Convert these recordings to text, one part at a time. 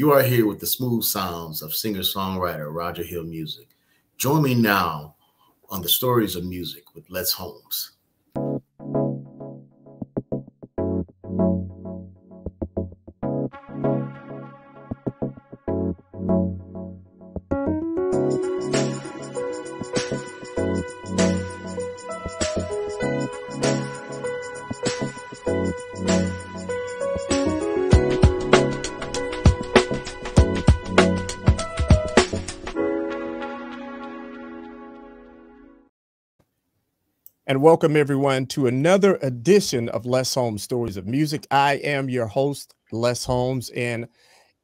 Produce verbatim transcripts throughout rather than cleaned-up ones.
You are here with the smooth sounds of singer-songwriter Roger Hill Music. Join me now on the stories of music with Les Holmes. And welcome everyone to another edition of Les Holmes Stories of Music. I am your host, Les Holmes. And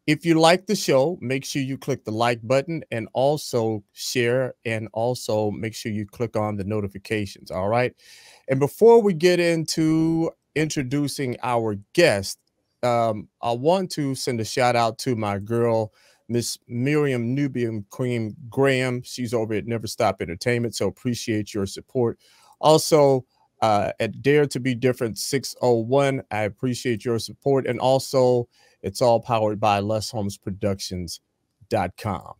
if you like the show, make sure you click the like button and also share, and also make sure you click on the notifications. All right. And before we get into introducing our guest, um, I want to send a shout out to my girl, Miss Miriam Nubian Queen Graham. She's over at Never Stop Entertainment. So appreciate your support. Also, uh, at Dare to Be Different six oh one, I appreciate your support. And also, it's all powered by Les Holmes Productions dot com.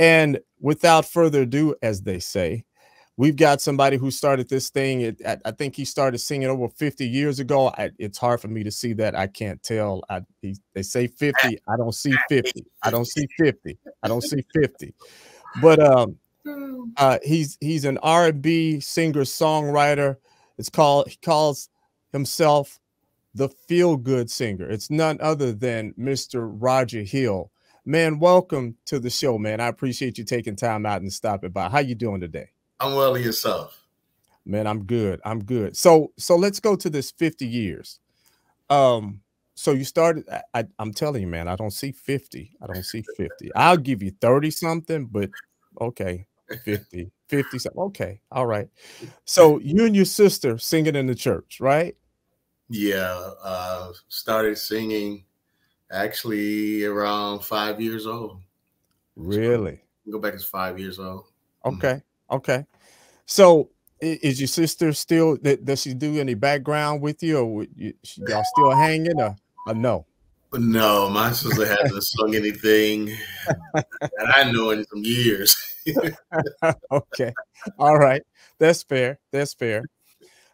And without further ado, as they say, we've got somebody who started this thing. It, I, I think he started singing over fifty years ago. I, it's hard for me to see that. I can't tell. I, he, they say fifty. I don't see fifty. I don't see fifty. I don't see fifty. But um. Uh, he's he's an R and B singer songwriter. It's called he calls himself the feel good singer. It's none other than Mister Roger Hill. Man, welcome to the show, man. I appreciate you taking time out and stopping by. How you doing today? I'm well. Yourself? Man, I'm good. I'm good. So so let's go to this fifty years. Um, so you started. I, I, I'm telling you, man. I don't see fifty. I don't see fifty. I'll give you thirty something, but okay. fifty, fifty. Okay. All right. So you and your sister singing in the church, right? Yeah. Uh, started singing actually around five years old. Really? So go back as five years old. Okay. Mm-hmm. Okay. So is your sister still, does she do any background with you, or y'all still hanging, or, or no? No, my sister hasn't sung anything that I know in some years. Okay. All right. That's fair. That's fair.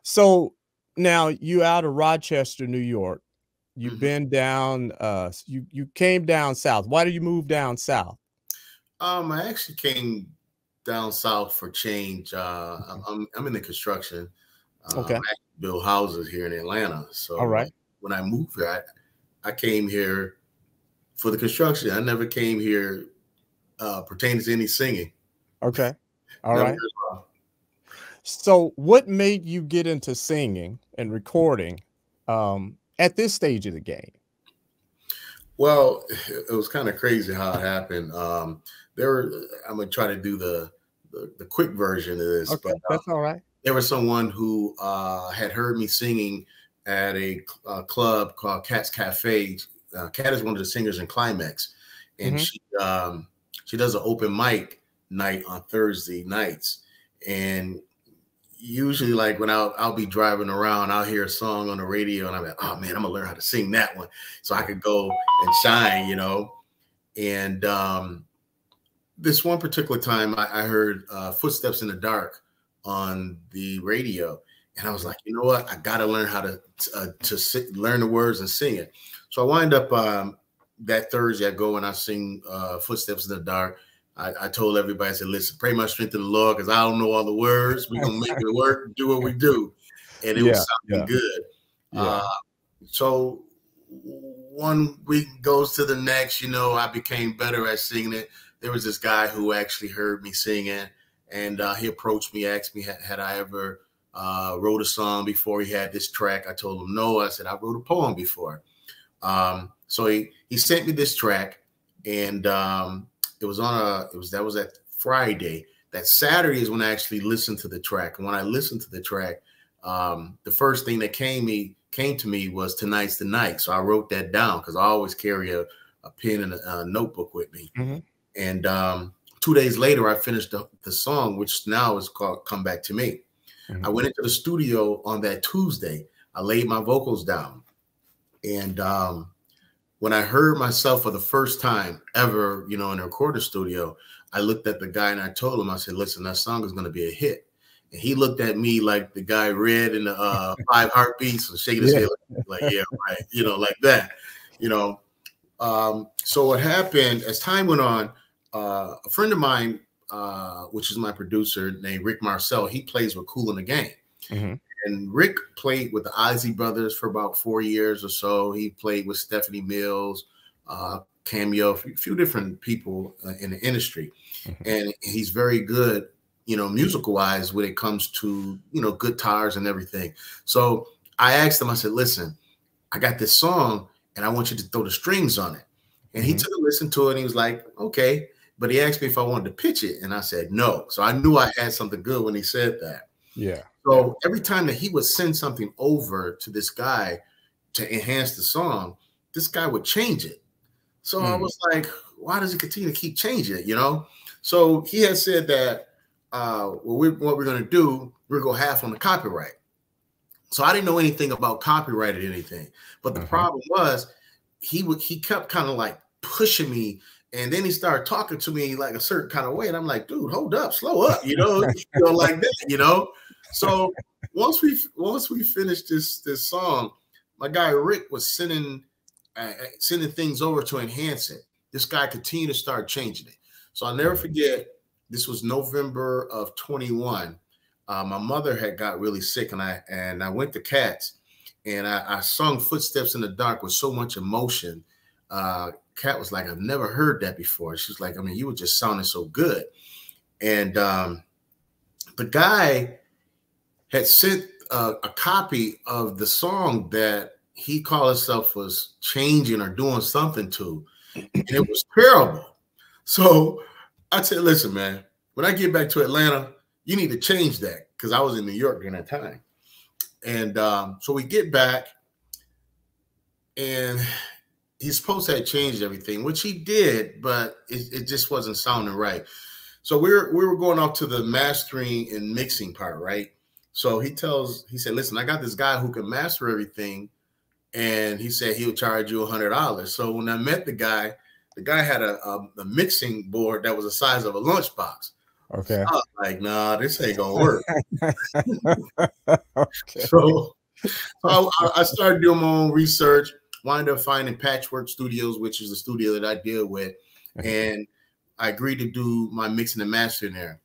So now you out of Rochester, New York. You've mm-hmm. been down, uh, you, you came down south. Why did you move down south? Um, I actually came down south for change. Uh, okay. I'm, I'm in the construction. Uh, okay. I build houses here in Atlanta. So all right. When I moved here, I, I came here for the construction. I never came here uh, pertaining to any singing. Okay. All right. So what made you get into singing and recording um, at this stage of the game? Well, it was kind of crazy how it happened. Um, there were, I'm going to try to do the, the, the quick version of this. Okay, but, uh, that's all right. There was someone who uh, had heard me singing at a uh, club called Cat's Cafe. Uh, Cat is one of the singers in Climax. And mm-hmm. she um, she does an open mic night on Thursday nights. And usually, like, when I'll, I'll be driving around, I'll hear a song on the radio, and I'm like, oh, man, I'm going to learn how to sing that one so I could go and shine, you know. And um, this one particular time, I, I heard uh, Footsteps in the Dark on the radio. And I was like, you know what? I got to learn how to uh, to sit, learn the words and sing it. So I wind up um, that Thursday, I go and I sing uh, Footsteps in the Dark. I, I told everybody, I said, listen, pray my strength in the Lord, because I don't know all the words. We're going to make it work, do what we do. And it yeah, was something yeah. good. Yeah. Uh, so one week goes to the next, you know, I became better at singing it. There was this guy who actually heard me singing, and uh, he approached me, asked me, had, had I ever Uh, wrote a song before he had this track. I told him no. I said, I wrote a poem before. Um, so he, he sent me this track, and um, it was on a, it was, that was that Friday. That Saturday is when I actually listened to the track. And when I listened to the track, um, the first thing that came me came to me was Tonight's the Night. So I wrote that down, because I always carry a, a pen and a, a notebook with me. Mm-hmm. And um, two days later, I finished the, the song, which now is called Come Back to Me. I went into the studio on that Tuesday. I laid my vocals down, and um, when I heard myself for the first time ever, you know, in a recording studio, I looked at the guy and I told him, I said, listen, that song is going to be a hit. And he looked at me like the guy read in the uh, Five Heartbeats and shaking his yeah. head like, like, yeah, right, you know, like that, you know. Um, so what happened, as time went on, uh, a friend of mine, uh, which is my producer named Rick Marcel, he plays with Cool in the Game. Mm-hmm. And Rick played with the Isley Brothers for about four years or so. He played with Stephanie Mills, uh, Cameo, a few different people uh, in the industry. Mm-hmm. And he's very good, you know, musical-wise when it comes to, you know, guitars and everything. So I asked him, I said, listen, I got this song and I want you to throw the strings on it. And mm-hmm. he took a listen to it and he was like, okay. But he asked me if I wanted to pitch it. And I said, no. So I knew I had something good when he said that. Yeah. So every time that he would send something over to this guy to enhance the song, this guy would change it. So mm. I was like, why does he continue to keep changing it, you know? So he had said that, uh, well, we, what we're going to do, we're going to go half on the copyright. So I didn't know anything about copyright or anything. But the uh-huh. problem was he would, he kept kind of like pushing me. And then he started talking to me like a certain kind of way. And I'm like, dude, hold up, slow up, you know, you know like that, you know? So once we once we finished this this song, my guy Rick was sending uh, sending things over to enhance it. This guy continued to start changing it. So I'll never forget. This was November of twenty-one. Uh, my mother had got really sick, and I and I went to Cat's, and I, I sung "Footsteps in the Dark" with so much emotion. Uh, Cat was like, "I've never heard that before." She's like, "I mean, you were just sounding so good," and um, the guy had sent uh, a copy of the song that he called himself was changing or doing something to, and it was terrible. So I said, listen, man, when I get back to Atlanta, you need to change that, because I was in New York during that time. And um, so we get back, and he's supposed to have changed everything, which he did, but it, it just wasn't sounding right. So we were, we were going off to the mastering and mixing part, right? So he tells, he said, listen, I got this guy who can master everything. And he said he'll charge you one hundred dollars. So when I met the guy, the guy had a, a, a mixing board that was the size of a lunchbox. Okay. So I was like, nah, this ain't going to work. Okay. So, so I, I started doing my own research, wound up finding Patchwork Studios, which is the studio that I deal with. And I agreed to do my mixing and mastering there.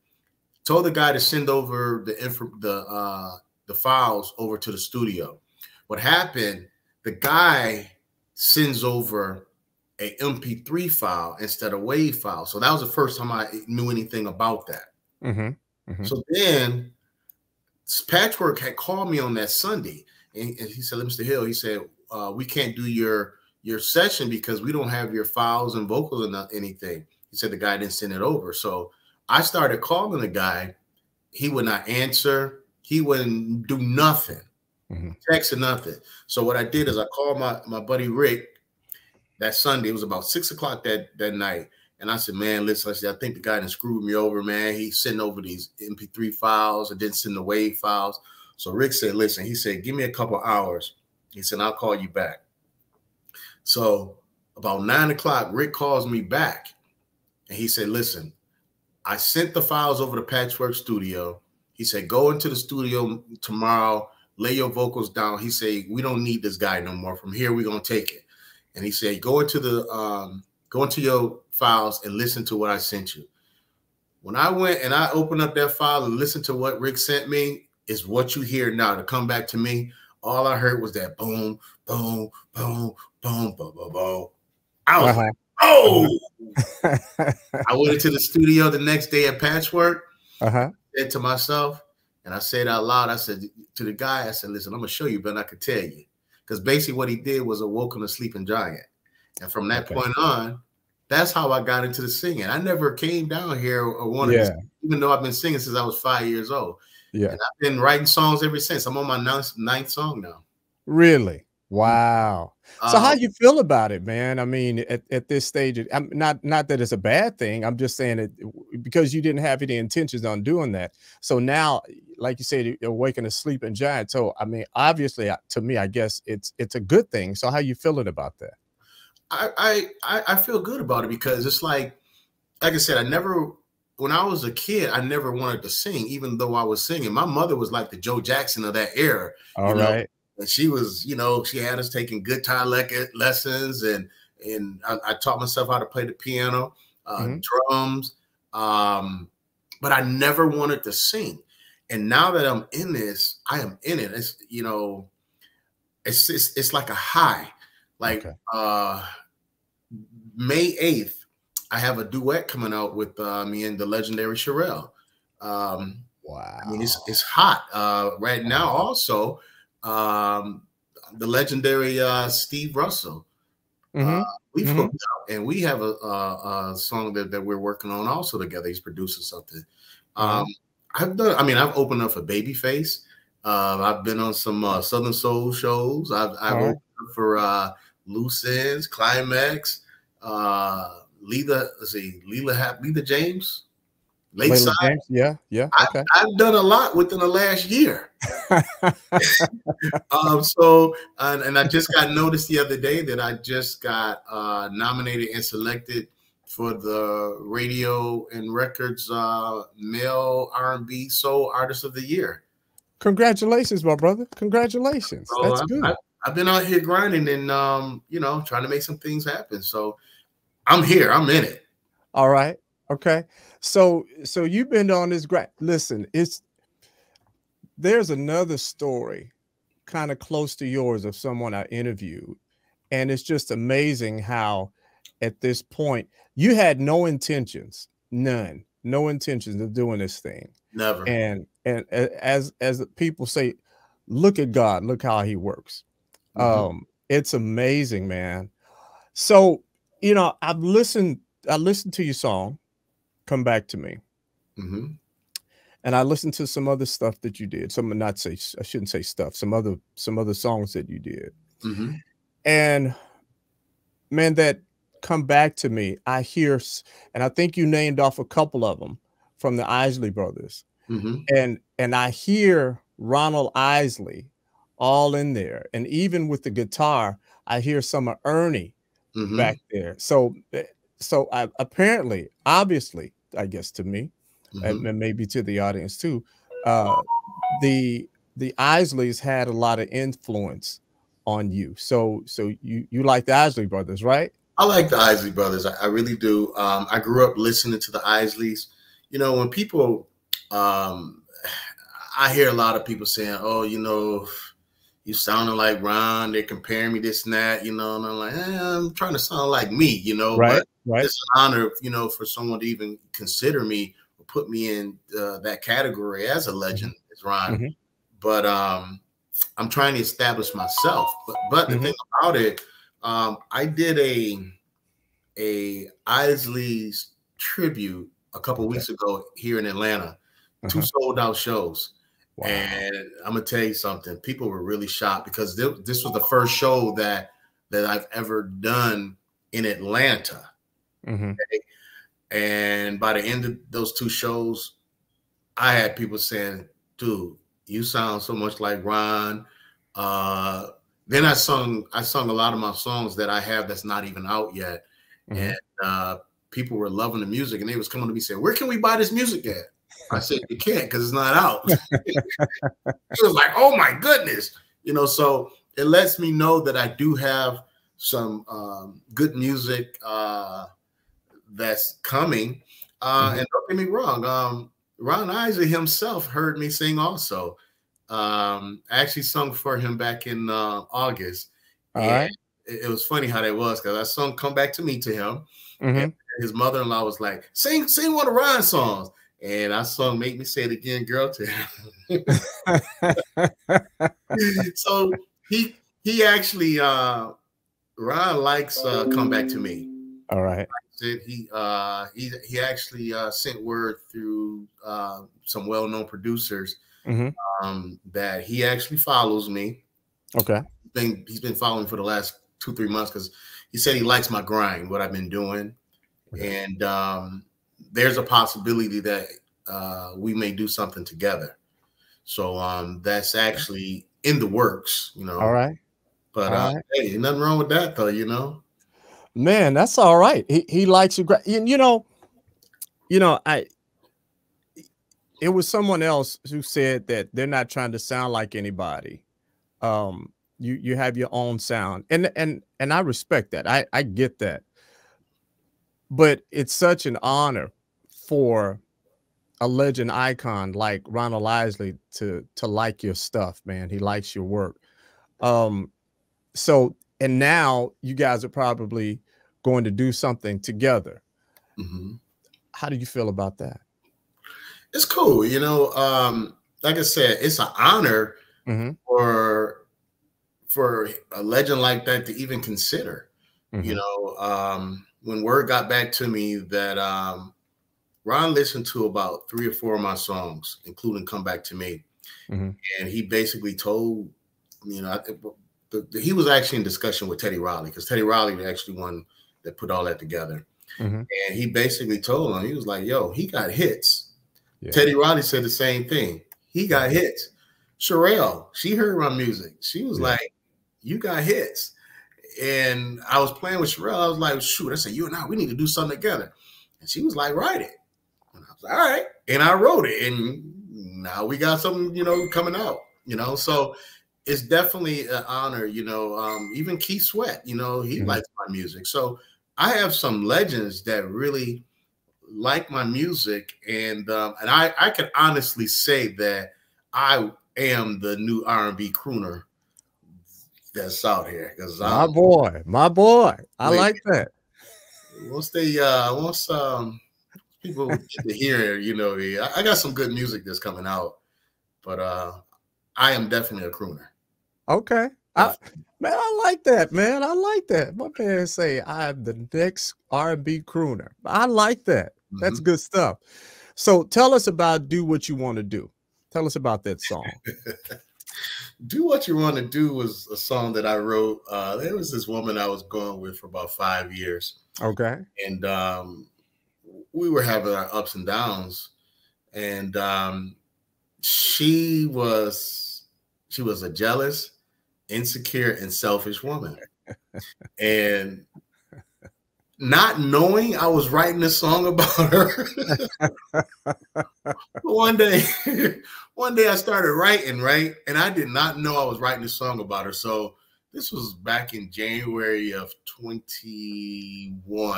Told the guy to send over the info, the uh, the files over to the studio. What happened? The guy sends over a M P three file instead of WAV file. So that was the first time I knew anything about that. Mm-hmm. Mm-hmm. So then Patchwork had called me on that Sunday, and, and he said, "Mister Hill," he said, uh, "we can't do your your session because we don't have your files and vocals and anything." He said the guy didn't send it over, so. I started calling the guy. He would not answer. He wouldn't do nothing, mm-hmm. text or nothing. So what I did is I called my, my buddy Rick that Sunday. It was about six o'clock that, that night. And I said, man, listen, I, said, I think the guy done screwed me over, man. He's sending over these M P three files and didn't send the WAV files. So Rick said, listen, he said, give me a couple hours. He said, I'll call you back. So about nine o'clock, Rick calls me back. And he said, listen, I sent the files over to Patchwork Studio. He said, go into the studio tomorrow, lay your vocals down. He said, we don't need this guy no more. From here, we're going to take it. And he said, go into the, um, go into your files and listen to what I sent you. When I went and I opened up that file and listened to what Rick sent me, is what you hear now. To Come Back to Me, all I heard was that boom, boom, boom, boom, boom, boom, boom. I was like, oh! I went into the studio the next day at Patchwork. Uh-huh. Said to myself, and I said out loud, I said to the guy, I said, listen, I'm going to show you, but I could tell you. Because basically what he did was awoken a sleeping giant. And from that okay. point on, that's how I got into the singing. I never came down here or wanted yeah. to sing, even though I've been singing since I was five years old. Yeah. And I've been writing songs ever since. I'm on my ninth, ninth song now. Really? Wow. So um, how you feel about it, man? I mean, at, at this stage, I'm not not that it's a bad thing. I'm just saying it because you didn't have any intentions on doing that. So now, like you said, you're waking a sleeping giant. So, I mean, obviously, to me, I guess it's it's a good thing. So how you feeling about that? I, I, I feel good about it because it's like, like I said, I never, when I was a kid, I never wanted to sing, even though I was singing. My mother was like the Joe Jackson of that era. All right. And she was, you know, she had us taking guitar le lessons and, and I, I taught myself how to play the piano, uh, mm-hmm. drums. Um, but I never wanted to sing. And now that I'm in this, I am in it. It's, you know, it's, it's, it's like a high, like, okay. uh, May eighth, I have a duet coming out with uh, me and the legendary Cherrelle. Um, wow. I mean, it's, it's hot uh, right now. Wow. Also, um, the legendary uh, Steve Russell. Mm-hmm. uh, we've mm-hmm. hooked up, and we have a, a, a song that, that we're working on also together. He's producing something. Um, mm-hmm. I've done. I mean, I've opened up for Baby Face. Uh, I've been on some uh, Southern Soul shows. I've, I've mm-hmm. opened up for uh, Loose Ends, Climax. Uh, Laila, let's see, Laila, Laila James, Lakeside. James, yeah, yeah. Okay. I, I've done a lot within the last year. um, so, and, and I just got noticed the other day that I just got uh, nominated and selected for the Radio and Records uh, Male R and B Soul Artist of the Year. Congratulations, my brother. Congratulations. So That's I, good. I, I've been out here grinding and, um, you know, trying to make some things happen. So I'm here. I'm in it. All right. Okay. So, so you've been on this grad. Listen, it's, there's another story kind of close to yours of someone I interviewed. And it's just amazing how at this point you had no intentions, none, no intentions of doing this thing. Never. And, and as, as people say, look at God, look how he works. Mm-hmm. Um, it's amazing, man. So, you know, I've listened, I listened to your song, Come Back to Me. Mm-hmm. And I listened to some other stuff that you did. Some, not say, I shouldn't say stuff, some other, some other songs that you did. Mm-hmm. And man, that Come Back to Me, I hear, and I think you named off a couple of them from the Isley Brothers. Mm-hmm. And, and I hear Ronald Isley all in there. And even with the guitar, I hear some of Ernie mm-hmm. back there. So, so I, apparently, obviously, I guess to me, mm-hmm. and, and maybe to the audience too, uh, the, the Isleys had a lot of influence on you. So, so you, you like the Isley Brothers, right? I like the Isley Brothers. I, I really do. Um, I grew up listening to the Isleys. You know, when people, um, I hear a lot of people saying, oh, you know, you sounding like Ron, they're comparing me this and that, you know, and I'm like, eh, I'm trying to sound like me, you know, right, but right. It's an honor, you know, for someone to even consider me or put me in uh, that category as a legend, as Ron. Mm-hmm. But um, I'm trying to establish myself. But, but the mm-hmm. thing about it, um, I did a, a Isley's tribute a couple okay. weeks ago here in Atlanta, uh-huh. two sold out shows. Wow. And I'm going to tell you something. People were really shocked because th this was the first show that that I've ever done in Atlanta. Mm-hmm. Okay? And by the end of those two shows, I had people saying, dude, you sound so much like Ron. Uh, then I sung I sung a lot of my songs that I have that's not even out yet. Mm-hmm. And uh, people were loving the music. And they was coming to me saying, where can we buy this music at? I said, you can't because it's not out. It was like, oh, my goodness. You know, so it lets me know that I do have some um, good music uh, that's coming. Uh, mm-hmm. And don't get me wrong. Um, Ron Isley himself heard me sing also. Um, I actually sung for him back in uh, August. All right. It, it was funny how that was because I sung Come Back to Me to him. Mm-hmm. And his mother-in-law was like, sing, sing one of Ron's songs. And I sung Make Me Say It Again, Girl, to him. So he he actually, uh, Ron likes uh, Come Back to Me. All right. He uh, he, he actually uh, sent word through uh, some well-known producers mm-hmm. um, that he actually follows me. Okay. Been, he's been following for the last two, three months because he said he likes my grind, what I've been doing. Okay. And um there's a possibility that uh, we may do something together. So um, that's actually in the works, you know. All right. But All right. Uh, hey, nothing wrong with that, though, you know. Man, that's all right. He he likes you. You know, you know, I. It was someone else who said that they're not trying to sound like anybody. Um, you you have your own sound, and and and I respect that. I I get that. But it's such an honor for a legend icon like Ronald Isley to to like your stuff, man. He likes your work. Um, so and now you guys are probably going to do something together. Mm-hmm. How do you feel about that? It's cool, you know. Um, like I said, it's an honor mm-hmm. for for a legend like that to even consider. Mm-hmm. You know, um, when word got back to me that um, Ron listened to about three or four of my songs, including "Come Back to Me," mm-hmm. and he basically told, you know, I, the, the, he was actually in discussion with Teddy Riley, because Teddy Riley actually one that put all that together, mm-hmm. and he basically told him, he was like, "Yo, he got hits." Yeah. Teddy Riley said the same thing. He got hits. Cherrelle, she heard my music. She was yeah. like, you got hits. And I was playing with Cherrelle. I was like, shoot, I said, you and I, we need to do something together. And she was like, write it. And I was like, all right. And I wrote it. And now we got something, you know, coming out, you know. So it's definitely an honor, you know. Um, even Keith Sweat, you know, he mm-hmm. likes my music. So I have some legends that really like my music, and um, and I I can honestly say that I am the new R and B crooner that's out here. Cause my I'm, boy, my boy, I wait, like that. Once they uh, once um people get to hear it, you know, I, I got some good music that's coming out, but uh, I am definitely a crooner. Okay, I, man, I like that, man. I like that. My man say I'm the next R and B crooner. I like that. That's mm-hmm. good stuff. So tell us about Do What You Want to Do. Tell us about that song. Do What You Want to Do was a song that I wrote. Uh, there was this woman I was going with for about five years. Okay. And um, we were having our ups and downs. And um, she was, she was a jealous, insecure, and selfish woman. And not knowing I was writing a song about her. One day, one day I started writing, right? And I did not know I was writing a song about her. So this was back in January of twenty-one.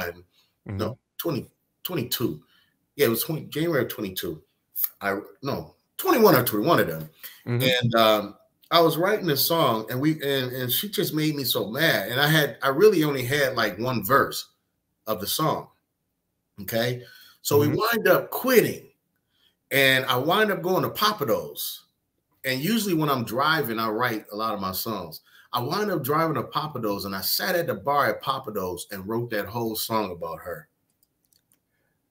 Mm-hmm. No, twenty, twenty-two. Yeah, it was twenty, January of twenty-two. I no, twenty-one or twenty-one of them. Mm-hmm. And um, I was writing a song, and we and, and she just made me so mad. And I had I really only had like one verse of the song. Okay. So mm-hmm. we wind up quitting, and I wind up going to Papados. And usually when I'm driving, I write a lot of my songs. I wind up driving to Papados, and I sat at the bar at Papados and wrote that whole song about her.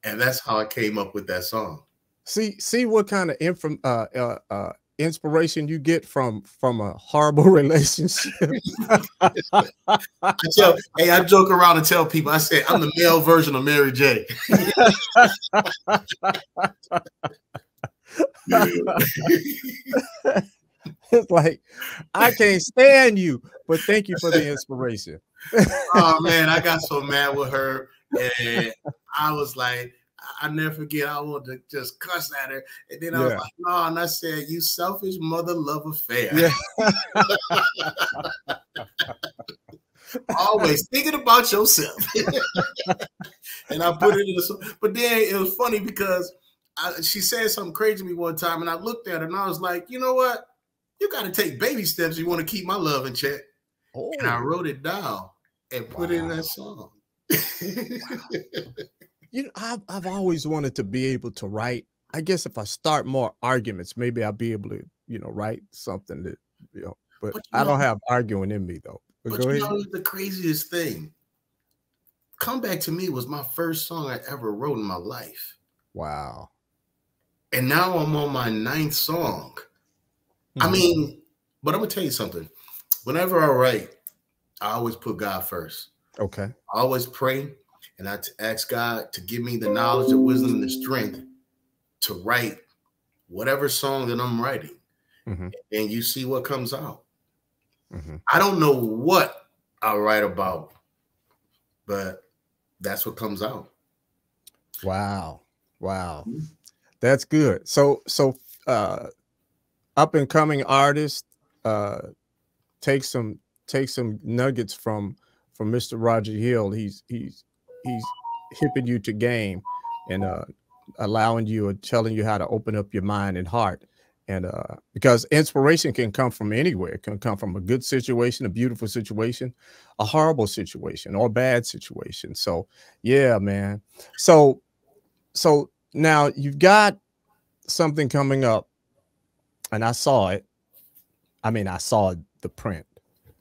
And that's how I came up with that song. See, see what kind of inform uh uh uh inspiration you get from from a horrible relationship. I tell, hey, I joke around and tell people, I say I'm the male version of Mary J. It's like, I can't stand you, but thank you for the inspiration. Oh man, I got so mad with her, and I was like, I never forget, I wanted to just cuss at her. And then I yeah. was like, no, and I said, you selfish mother love affair. Yeah. Always thinking about yourself. And I put it in the, but then it was funny because I, she said something crazy to me one time, and I looked at her and I was like, you know what? You got to take baby steps if you want to keep my love in check. Oh. And I wrote it down and put wow. it in that song. You know, I've, I've always wanted to be able to write. I guess if I start more arguments, maybe I'll be able to, you know, write something that, you know, but, but you I know, don't have arguing in me though. But, but go you ahead. Know the craziest thing? Come Back to Me was my first song I ever wrote in my life. Wow. And now I'm on my ninth song. Hmm. I mean, but I'm gonna tell you something. Whenever I write, I always put God first. Okay. I always pray. And I ask God to give me the knowledge, the wisdom, and the strength to write whatever song that I'm writing. Mm-hmm. And you see what comes out. Mm-hmm. I don't know what I'll write about. but that's what comes out. Wow. Wow. Mm-hmm. That's good. So, so, uh, up and coming artists, uh, take some, take some nuggets from, from Mister Roger Hill. He's, he's, he's hipping you to game and, uh, allowing you and telling you how to open up your mind and heart. And, uh, because inspiration can come from anywhere. It can come from a good situation, a beautiful situation, a horrible situation, or a bad situation. So yeah, man. So, so now you've got something coming up, and I saw it. I mean, I saw the print,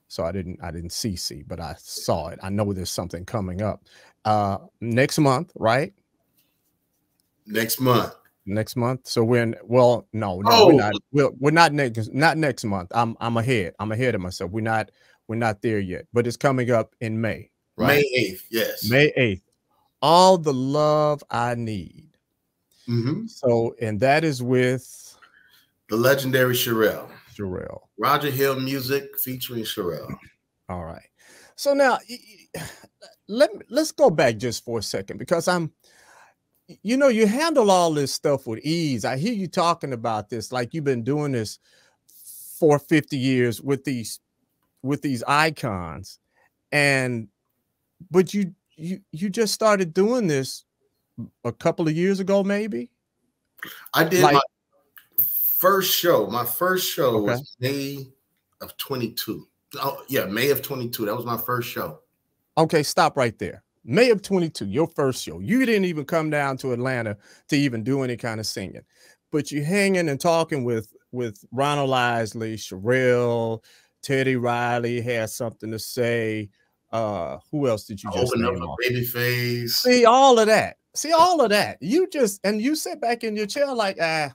so I didn't, I didn't C C, but I saw it. I know there's something coming up, uh, next month, right? Next month. Next month. So we're in, well, no, no, oh. we're not. We're, we're not next. Not next month. I'm I'm ahead. I'm ahead of myself. We're not. We're not there yet. But it's coming up in May. Right? May eighth. Yes. May eighth. All the Love I Need. Mm-hmm. So, and that is with the legendary Cherrelle. Cherrelle. Roger Hill music featuring Cherrelle. All right. So now, let let's go back just for a second, because I'm. You know, you handle all this stuff with ease. I hear you talking about this like you've been doing this for fifty years with these with these icons, and but you you you just started doing this a couple of years ago, maybe. I did like, my first show. My first show okay. was May of twenty-two. Oh yeah, May of twenty-two. That was my first show. Okay, stop right there. May of twenty-two, your first show. You didn't even come down to Atlanta to even do any kind of singing, but you hanging and talking with with Ronald Isley, Cherrelle, Teddy Riley had something to say. Uh, who else did you I just open up a Baby Face? See all of that. See all of that. You just and you sit back in your chair like, ah,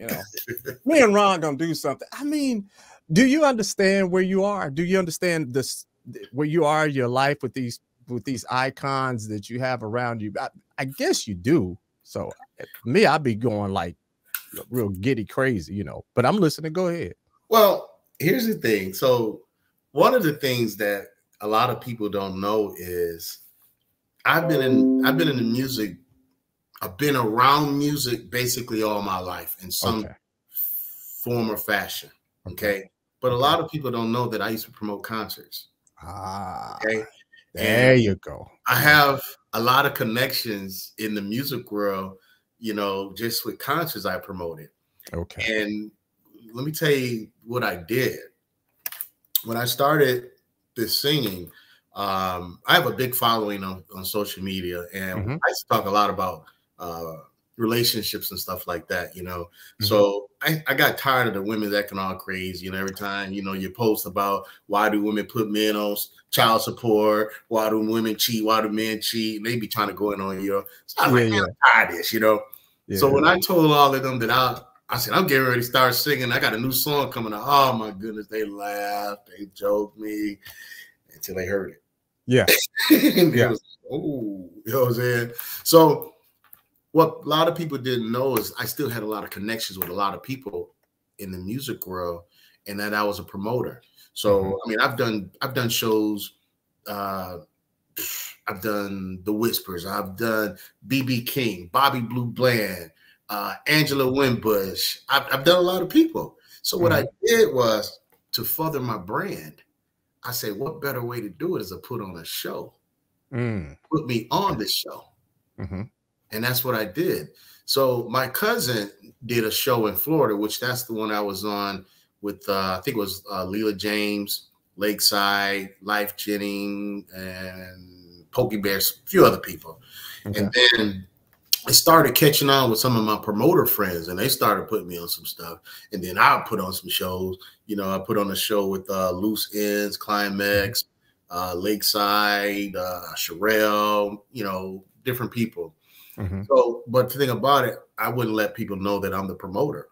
you know, me and Ron gonna do something. I mean, do you understand where you are? Do you understand this where you are in your life with these? with these icons that you have around you? I, I guess you do. So me, I'd be going like real giddy crazy, you know, but I'm listening. Go ahead. Well, here's the thing. So one of the things that a lot of people don't know is I've been in, I've been in the music. I've been around music basically all my life in some okay. form or fashion. Okay. But a lot of people don't know that I used to promote concerts. Ah. Okay. There you go. I have a lot of connections in the music world, you know, just with concerts I promoted. Okay. And let me tell you what I did. When I started this singing, um, I have a big following on, on social media, and mm-hmm. I used to talk a lot about uh, relationships and stuff like that, you know. Mm-hmm. So I, I got tired of the women acting all crazy, you know, every time, you know, you post about why do women put men on child support, why do women cheat, why do men cheat, and they be trying to go in on, you know. So I was yeah, like, man, I'm tired of this, you know. Yeah. So when I told all of them that I, I said, I'm getting ready to start singing, I got a new song coming out. Oh my goodness, they laughed, they joked me until they heard it. Yeah. And yeah. It was, oh, you know what I'm saying? So what a lot of people didn't know is I still had a lot of connections with a lot of people in the music world, and that I was a promoter. So, mm-hmm. I mean, I've done, I've done shows, uh, I've done The Whispers, I've done B B King, Bobby Blue Bland, uh, Angela Winbush. I've, I've done a lot of people. So what mm-hmm. I did was to further my brand. I said, what better way to do it is to put on a show, mm. put me on the show. Mm-hmm. And that's what I did. So my cousin did a show in Florida, which that's the one I was on with, uh, I think it was uh, Laila James, Lakeside, Life Jennings, and Pokey Bears, a few other people. Okay. And then I started catching on with some of my promoter friends, and they started putting me on some stuff. And then I put on some shows. You know, I put on a show with uh, Loose Ends, Climax, uh, Lakeside, uh, Cherrelle, you know, different people. Mm-hmm. So, but the thing about it, I wouldn't let people know that I'm the promoter.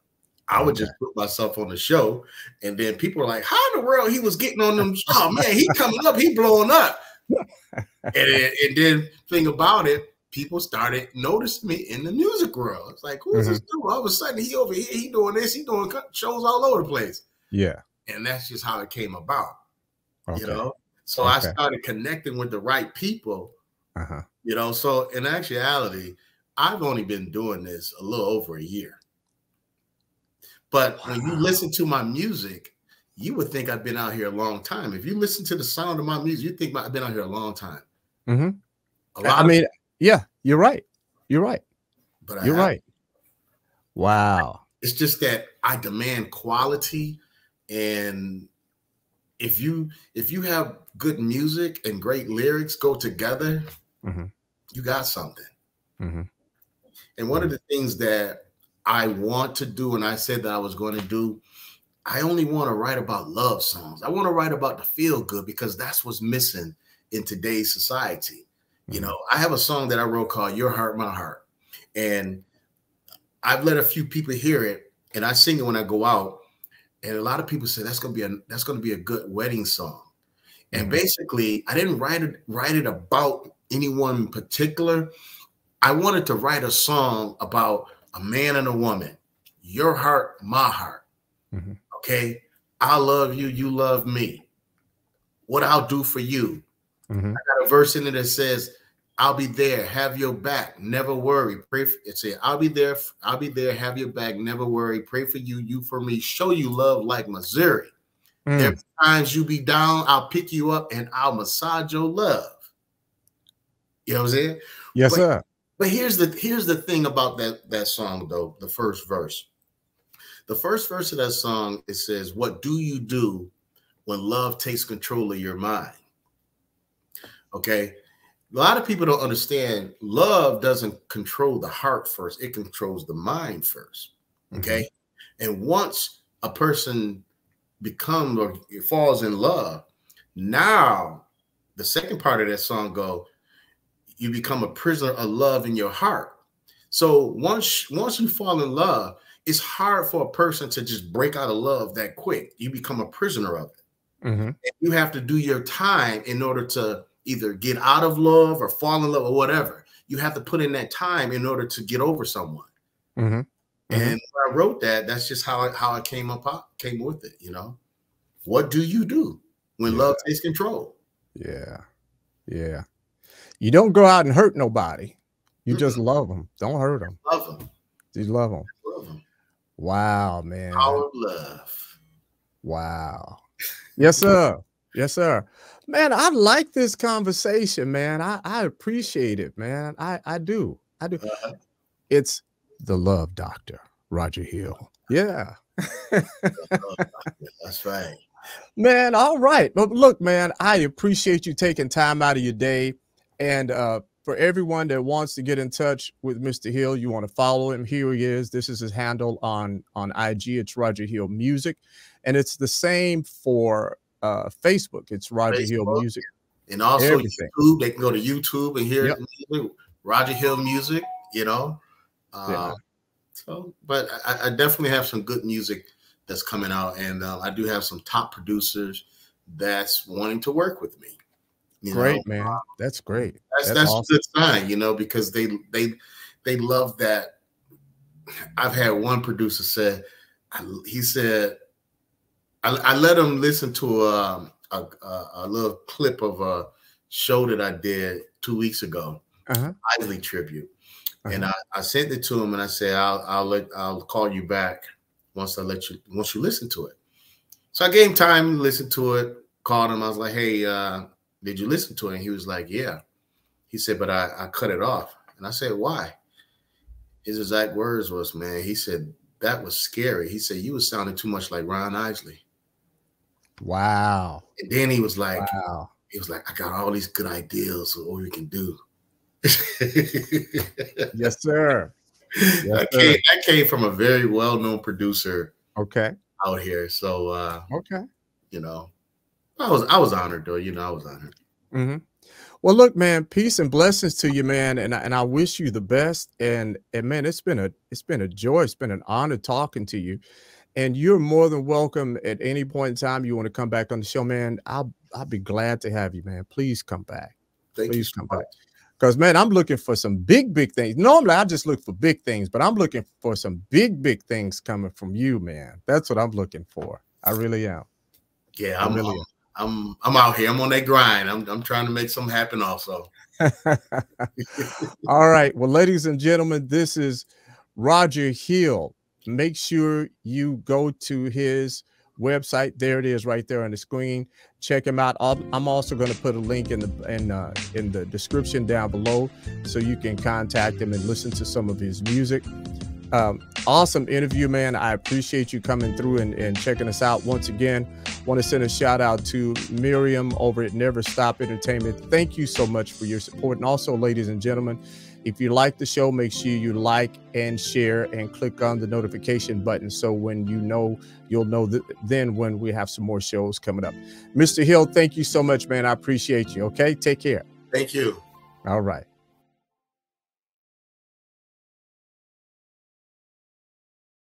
I would okay. just put myself on the show, and then people are like, how in the world he was getting on them? Oh man, he coming up, he blowing up. and, and then thing about it, people started noticing me in the music world. It's like, who's mm-hmm. this dude? All of a sudden he over here, he doing this, he doing shows all over the place. Yeah. And that's just how it came about, okay. you know? So okay. I started connecting with the right people, uh-huh. you know, so in actuality, I've only been doing this a little over a year. But wow. when you listen to my music, you would think I've been out here a long time. If you listen to the sound of my music, you think I've been out here a long time. Mm-hmm. a lot I mean, of yeah, you're right. You're right. But you're right. Wow. It's just that I demand quality, and if you if you have good music and great lyrics go together, mm-hmm. you got something. Mm-hmm. And one mm-hmm. of the things that I want to do, and I said that I was going to do, I only want to write about love songs. I want to write about the feel good, because that's what's missing in today's society. Mm-hmm. You know, I have a song that I wrote called Your Heart, My Heart. And I've let a few people hear it, and I sing it when I go out. And a lot of people say that's going to be a, that's going to be a good wedding song. Mm-hmm. And basically I didn't write it, write it about anyone in particular. I wanted to write a song about a man and a woman, your heart, my heart. Mm-hmm. Okay, I love you, you love me. What I'll do for you. Mm-hmm. I got a verse in it that says, I'll be there, have your back, never worry. Pray for it. Say, I'll be there, I'll be there, have your back, never worry. Pray for you, you for me, show you love like Missouri. Mm. Every times you be down, I'll pick you up and I'll massage your love. You know what I'm saying? Yes, but, sir. But here's the here's the thing about that, that song, though, the first verse. The first verse of that song, it says, what do you do when love takes control of your mind? Okay. A lot of people don't understand love doesn't control the heart first. It controls the mind first. Okay. Mm-hmm. And once a person becomes or falls in love, now the second part of that song go, you become a prisoner of love in your heart. So once, once you fall in love, it's hard for a person to just break out of love that quick. You become a prisoner of it. Mm-hmm. And you have to do your time in order to either get out of love or fall in love or whatever. You have to put in that time in order to get over someone. Mm-hmm. Mm-hmm. And when I wrote that, that's just how I, how I came up, came with it. You know, what do you do when yeah. love takes control? Yeah. Yeah. You don't go out and hurt nobody. You mm-hmm. just love them. Don't hurt them. Love them. Just love them. Love them. Wow, man. Our love. Wow. Yes, sir. Yes, sir. Man, I like this conversation, man. I, I appreciate it, man. I, I do. I do. Uh-huh. It's the Love Doctor, Roger Hill. Yeah. That's right. Man, all right. But look, man, I appreciate you taking time out of your day. And uh, for everyone that wants to get in touch with Mister Hill, you want to follow him. Here he is. This is his handle on, on I G. It's Roger Hill Music. And it's the same for uh, Facebook. It's Roger Facebook, Hill Music. And also everything. YouTube. They can go to YouTube and hear yep. Roger Hill Music, you know. Uh, yeah. So, but I, I definitely have some good music that's coming out. And uh, I do have some top producers that's wanting to work with me. You great know? Man, that's great. That's that's, that's awesome. A good sign, you know, because they they they love that. I've had one producer said, I, he said, I, I let him listen to a, a, a, a little clip of a show that I did two weeks ago, uh-huh. Isley tribute, uh-huh. and I, I sent it to him and I said, I'll I'll let I'll call you back once I let you once you listen to it. So I gave him time to listen to it. Called him. I was like, hey. Uh, Did you listen to it? And he was like, yeah. He said, but I, I cut it off. And I said, why? His exact words was, man, he said, that was scary. He said, you were sounding too much like Ron Isley. Wow. And then he was like, wow. he was like, I got all these good ideas of what we can do. Yes, sir. Yes, I came, I came from a very well-known producer okay. out here. So, uh, okay, you know. I was I was honored, though. You know, I was honored. Mm-hmm. Well, look, man, peace and blessings to you, man. And I, and I wish you the best. And and man, it's been a it's been a joy. It's been an honor talking to you. And you're more than welcome at any point in time you want to come back on the show, man. I'll I'll be glad to have you, man. Please come back. Thank Please you. Come back. Because, man, I'm looking for some big, big things. Normally, I just look for big things, but I'm looking for some big, big things coming from you, man. That's what I'm looking for. I really am. Yeah, I'm really. I'm I'm out here. I'm on that grind. I'm I'm trying to make something happen also. All right. Well, ladies and gentlemen, this is Roger Hill. Make sure you go to his website. There it is right there on the screen. Check him out. I'm also going to put a link in the in, uh, in the description down below so you can contact him and listen to some of his music. Um, awesome interview, man. I appreciate you coming through and, and checking us out once again. Want to send a shout out to Miriam over at Never Stop Entertainment. Thank you so much for your support. And also, ladies and gentlemen, if you like the show, make sure you like and share and click on the notification button. So when you know, you'll know th then when we have some more shows coming up. Mister Hill, thank you so much, man. I appreciate you. Okay. Take care. Thank you. All right.